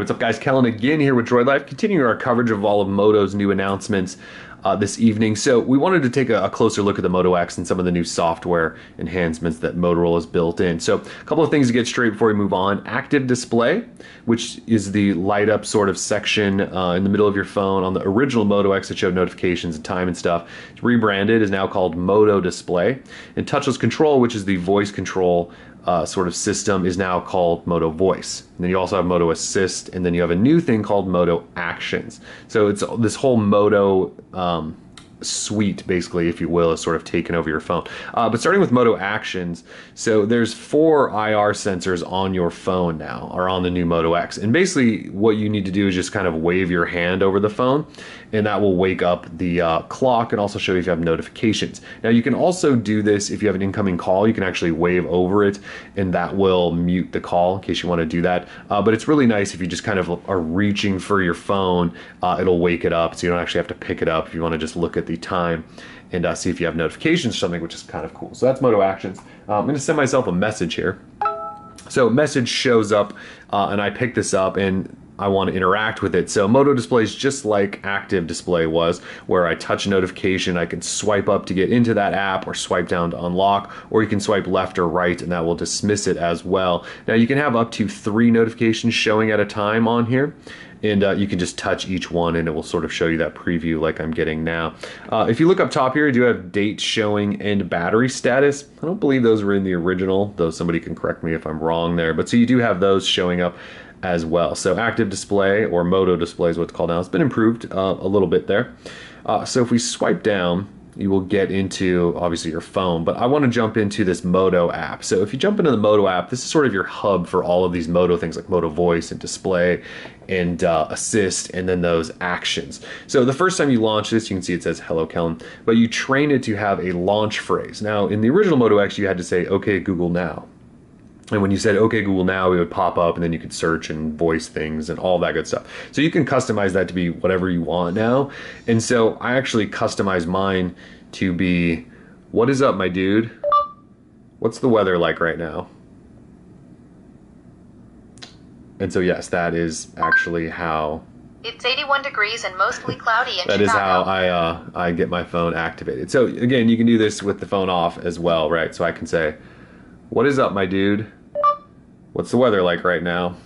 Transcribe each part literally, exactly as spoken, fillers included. Hey, what's up, guys? Kellen again here with Droid Life, continuing our coverage of all of Moto's new announcements uh, this evening. So we wanted to take a, a closer look at the Moto X and some of the new software enhancements that Motorola's built in. So a couple of things to get straight before we move on. Active Display, which is the light up sort of section uh, in the middle of your phone on the original Moto X that showed notifications and time and stuff. It's rebranded, is now called Moto Display. And touchless control, which is the voice control Uh, sort of system, is now called Moto Voice. And then you also have Moto Assist, and then you have a new thing called Moto Actions. So it's this whole Moto um, suite, basically, if you will, is sort of taken over your phone. Uh, but starting with Moto Actions, so there's four I R sensors on your phone now, or on the new Moto X. And basically what you need to do is just kind of wave your hand over the phone, and that will wake up the uh, clock and also show you if you have notifications. Now you can also do this if you have an incoming call. You can actually wave over it and that will mute the call in case you want to do that. Uh, but it's really nice if you just kind of are reaching for your phone, uh, it'll wake it up so you don't actually have to pick it up if you want to just look at the time and uh, see if you have notifications or something, which is kind of cool. So that's Moto Actions. Uh, I'm going to send myself a message here. So message shows up uh, and I pick this up and I want to interact with it. So Moto Display is just like Active Display was, where I touch a notification, I can swipe up to get into that app or swipe down to unlock, or you can swipe left or right and that will dismiss it as well. Now you can have up to three notifications showing at a time on here, and uh, you can just touch each one and it will sort of show you that preview like I'm getting now. Uh, if you look up top here, you do have date showing and battery status. I don't believe those were in the original, though somebody can correct me if I'm wrong there, but so you do have those showing up as well. So Active Display, or Moto Display is what it's called now. It's been improved uh, a little bit there. Uh, so if we swipe down, you will get into obviously your phone, but I want to jump into this Moto app. So if you jump into the Moto app, this is sort of your hub for all of these Moto things like Moto Voice and Display and uh, Assist, and then those Actions. So the first time you launch this, you can see it says hello Kellen, but you train it to have a launch phrase. Now in the original Moto X, you had to say okay Google now. And when you said, okay, Google now, it would pop up and then you could search and voice things and all that good stuff. So you can customize that to be whatever you want now. And so I actually customized mine to be, what is up, my dude? What's the weather like right now? And so, yes, that is actually how... It's eighty-one degrees and mostly cloudy in Chicago. That is how I, uh, I get my phone activated. So, again, you can do this with the phone off as well, right? So I can say, what is up, my dude? What's the weather like right now?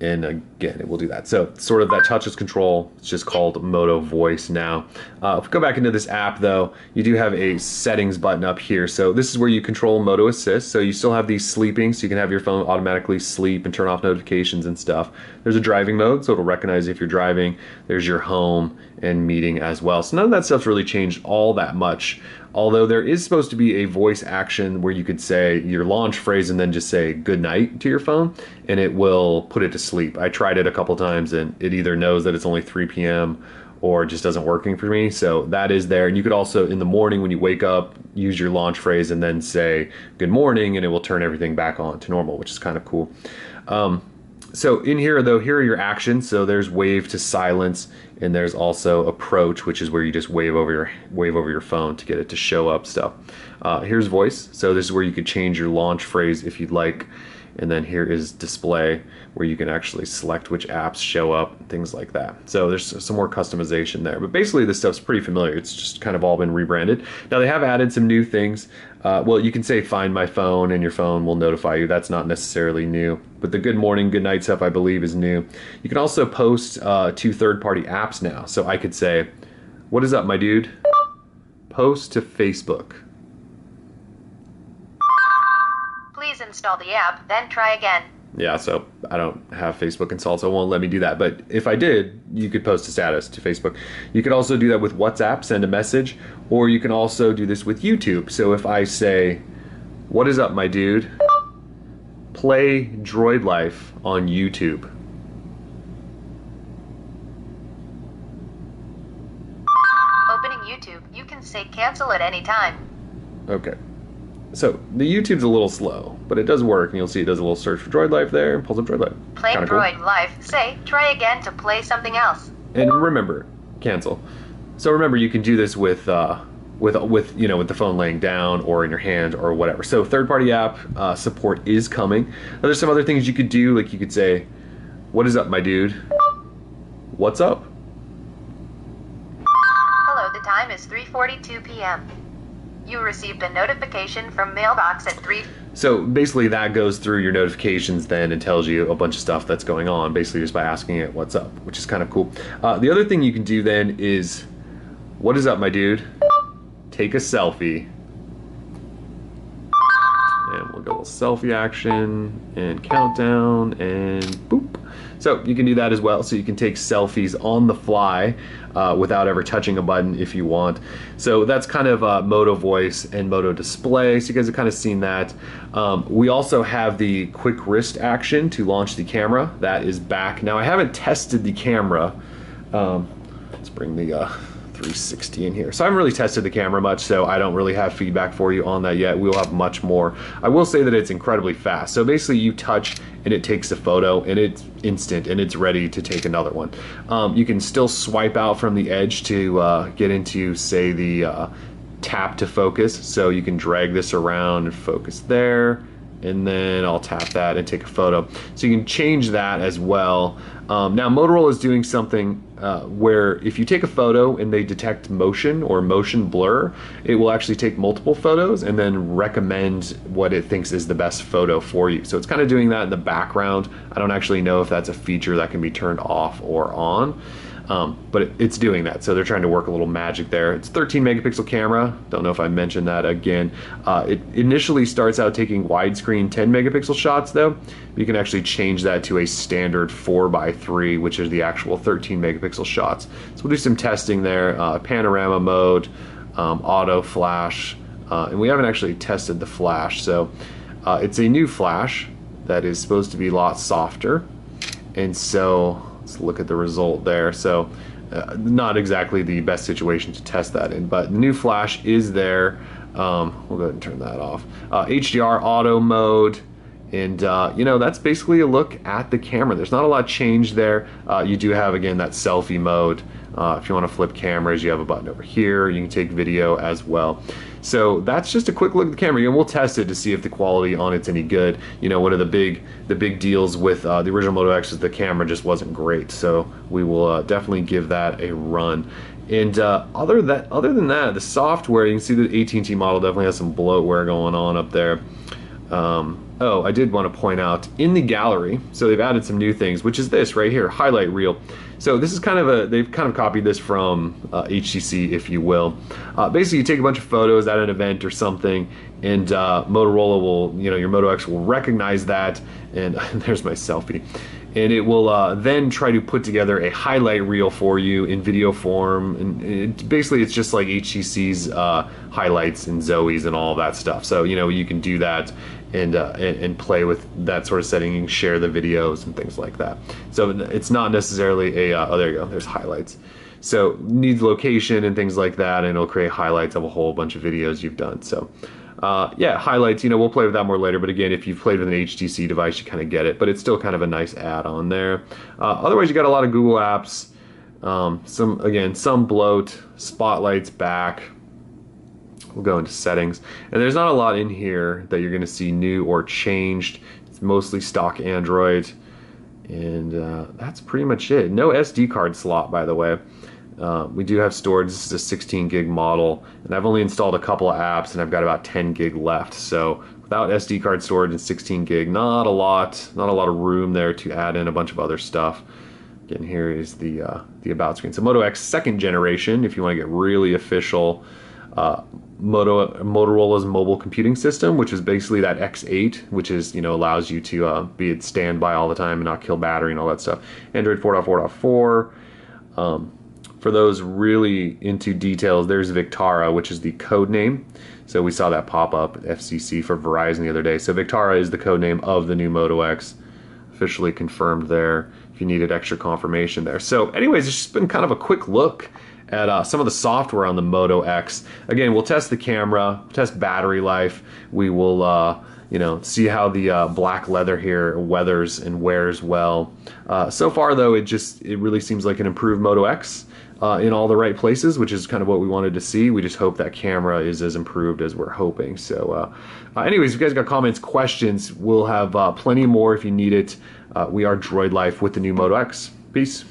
And again, it will do that. So sort of that touchless control, it's just called Moto Voice now. Uh, if we go back into this app though, you do have a settings button up here. So this is where you control Moto Assist. So you still have these sleeping, so you can have your phone automatically sleep and turn off notifications and stuff. There's a driving mode, so it'll recognize if you're driving. There's your home and meeting as well. So none of that stuff's really changed all that much. Although there is supposed to be a voice action where you could say your launch phrase and then just say good night to your phone and it will put it to sleep. I tried it a couple times and it either knows that it's only three P M or just doesn't working for me. So that is there. And you could also in the morning when you wake up, use your launch phrase and then say good morning and it will turn everything back on to normal, which is kind of cool. Um, So in here though, here are your actions. So there's wave to silence, and there's also approach, which is where you just wave over your wave over your phone to get it to show up stuff. Uh, here's voice. So this is where you could change your launch phrase if you'd like. And then here is display, where you can actually select which apps show up, things like that. So there's some more customization there. But basically this stuff's pretty familiar. It's just kind of all been rebranded. Now they have added some new things. Uh, well, you can say find my phone and your phone will notify you. That's not necessarily new. But the good morning, good night stuff I believe is new. You can also post uh, to third-party apps now. So I could say, what is up my dude? Post to Facebook. Please install the app, then try again. Yeah, so I don't have Facebook installed, so it won't let me do that. But if I did, you could post a status to Facebook. You could also do that with WhatsApp, send a message, or you can also do this with YouTube. So if I say, what is up, my dude? Play Droid Life on YouTube. Opening YouTube, you can say cancel at any time. Okay. So the YouTube's a little slow, but it does work, and you'll see it does a little search for Droid Life there and pulls up Droid Life. Play Kinda Droid cool. Life. Say, try again to play something else. And remember, cancel. So remember, you can do this with uh, with with you know with the phone laying down or in your hand or whatever. So third-party app uh, support is coming. Now, there's some other things you could do, like you could say, "What is up, my dude? What's up?" Hello, the time is three forty-two p m You received a notification from mailbox at three. So basically that goes through your notifications then and tells you a bunch of stuff that's going on, basically just by asking it what's up, which is kind of cool. Uh, the other thing you can do then is, what is up, my dude? Take a selfie. And we'll go with selfie action and countdown and boop. So you can do that as well. So you can take selfies on the fly uh, without ever touching a button if you want. So that's kind of uh, Moto Voice and Moto Display. So you guys have kind of seen that. Um, we also have the quick wrist action to launch the camera. That is back. Now I haven't tested the camera. Um, let's bring the uh, three sixty in here. So I haven't really tested the camera much, so I don't really have feedback for you on that yet. We'll have much more. I will say that it's incredibly fast. So basically you touch and it takes a photo and it's instant and it's ready to take another one. Um, you can still swipe out from the edge to uh, get into, say, the uh, tap to focus. So you can drag this around and focus there, and then I'll tap that and take a photo. So you can change that as well. Um, now Motorola is doing something uh, where if you take a photo and they detect motion or motion blur, it will actually take multiple photos and then recommend what it thinks is the best photo for you. So it's kind of doing that in the background. I don't actually know if that's a feature that can be turned off or on, um, but it, it's doing that. So they're trying to work a little magic there. It's thirteen megapixel camera. Don't know if I mentioned that again. Uh, it initially starts out taking widescreen ten megapixel shots though. You can actually change that to a standard four by three, which is the actual thirteen megapixel shots. So we'll do some testing there, uh, panorama mode, um, auto flash, uh, and we haven't actually tested the flash. So uh, it's a new flash that is supposed to be a lot softer. And so let's look at the result there. So uh, not exactly the best situation to test that in, but the new flash is there. Um, we'll go ahead and turn that off. Uh, H D R auto mode. And uh, you know, that's basically a look at the camera. There's not a lot of change there. Uh, you do have, again, that selfie mode. Uh, if you want to flip cameras, you have a button over here. You can take video as well. So that's just a quick look at the camera, and we'll test it to see if the quality on it's any good. You know, one of the big the big deals with uh, the original Moto X is the camera just wasn't great. So we will uh, definitely give that a run. And uh, other that other than that, the software, you can see the A T and T model definitely has some bloatware going on up there. Um, oh, I did want to point out in the gallery, so they've added some new things, which is this right here, highlight reel. So this is kind of a, they've kind of copied this from uh, H T C, if you will. Uh, basically, you take a bunch of photos at an event or something, and uh, Motorola will, you know, your Moto X will recognize that, and there's my selfie. And it will uh, then try to put together a highlight reel for you in video form. And it, basically, it's just like H T C's uh, highlights and Zoe's and all that stuff. So, you know, you can do that and, uh, and and play with that sort of setting and share the videos and things like that. So it's not necessarily a, uh, oh, there you go, there's highlights. So needs location and things like that, and it'll create highlights of a whole bunch of videos you've done. So. Uh, yeah, highlights, you know, we'll play with that more later, but again, if you've played with an H T C device, you kind of get it, but it's still kind of a nice add-on there. Uh, otherwise, you got a lot of Google apps, um, some, again, some bloat, spotlights back. We'll go into settings, and there's not a lot in here that you're going to see new or changed. It's mostly stock Android, and uh, that's pretty much it. No S D card slot, by the way. Uh, we do have storage. This is a sixteen gig model, and I've only installed a couple of apps, and I've got about ten gig left. So without S D card storage and sixteen gig, not a lot, not a lot of room there to add in a bunch of other stuff. Again, here is the uh, the about screen. So Moto X second generation, if you want to get really official, uh, Moto Motorola's mobile computing system, which is basically that X eight, which is, you know, allows you to uh, be at standby all the time and not kill battery and all that stuff. Android four point four point four. Um, For those really into details, there's Victara, which is the code name. So we saw that pop up at F C C for Verizon the other day. So Victara is the code name of the new Moto X, officially confirmed there, if you needed extra confirmation there. So anyways, it's just been kind of a quick look at uh, some of the software on the Moto X. Again, we'll test the camera, we'll test battery life. We will uh, you know, see how the uh, black leather here weathers and wears well. Uh, so far though, it just, it really seems like an improved Moto X. uh, in all the right places, which is kind of what we wanted to see. We just hope that camera is as improved as we're hoping. So uh, uh, anyways, if you guys got comments, questions, we'll have uh, plenty more if you need it. Uh, we are Droid Life with the new Moto X. Peace.